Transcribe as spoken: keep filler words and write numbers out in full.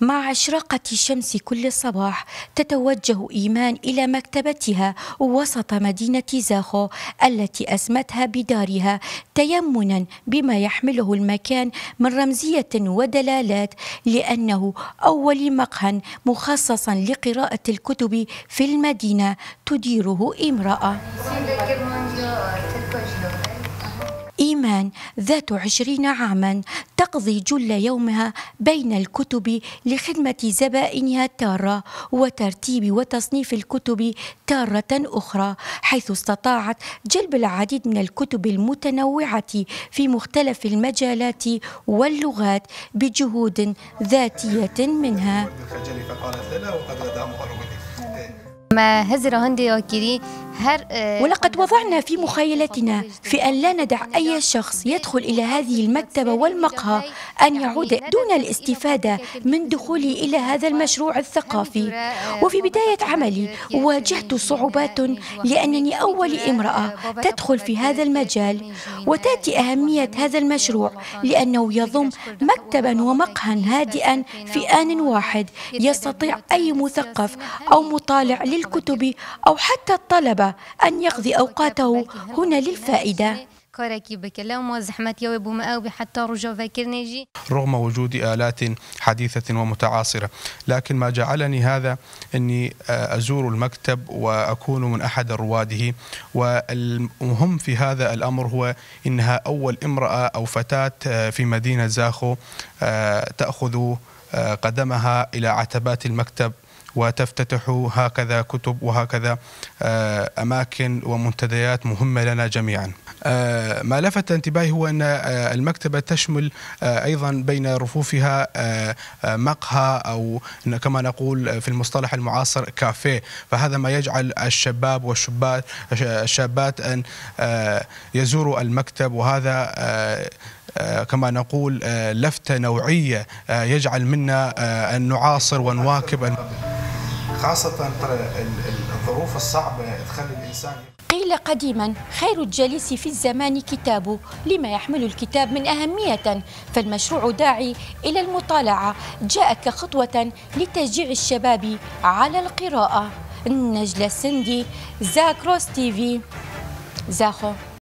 مع إشراقة الشمس كل صباح تتوجه إيمان إلى مكتبتها وسط مدينة زاخو التي أسمتها بدارها تيمنا بما يحمله المكان من رمزية ودلالات، لأنه أول مقهى مخصصا لقراءة الكتب في المدينة تديره امرأة. إيمان ذات عشرين عاما تقضي جل يومها بين الكتب لخدمة زبائنها التارة وترتيب وتصنيف الكتب تارة أخرى، حيث استطاعت جلب العديد من الكتب المتنوعة في مختلف المجالات واللغات بجهود ذاتية منها. ولقد وضعنا في مخيلتنا في أن لا ندع أي شخص يدخل إلى هذه المكتبة والمقهى أن يعود دون الاستفادة من دخولي إلى هذا المشروع الثقافي. وفي بداية عملي واجهت صعوبات لأنني أول امرأة تدخل في هذا المجال، وتأتي أهمية هذا المشروع لأنه يضم مكتبا ومقهى هادئا في آن واحد يستطيع أي مثقف أو مطالع للكتب أو حتى الطلبة أن يقضي أوقاته هنا للفائدة. رغم وجود آلات حديثة ومتعاصرة، لكن ما جعلني هذا أني أزور المكتب وأكون من أحد رواده، والمهم في هذا الأمر هو إنها أول امرأة أو فتاة في مدينة زاخو تأخذ قدمها إلى عتبات المكتب وتفتتح هكذا كتب وهكذا أماكن ومنتديات مهمة لنا جميعا. ما لفت انتباهي هو أن المكتبة تشمل أيضا بين رفوفها مقهى أو كما نقول في المصطلح المعاصر كافيه، فهذا ما يجعل الشباب والشابات الشابات أن يزوروا المكتب، وهذا كما نقول لفتة نوعية يجعل منا أن نعاصر ونواكب خاصة الظروف الصعبة تخلي الإنسان. قيل قديما خير الجليس في الزمان كتابه، لما يحمل الكتاب من أهمية، فالمشروع داعي إلى المطالعة جاء كخطوة لتشجيع الشباب على القراءة. نجلة السندي، زاكروس تي في، زاخو.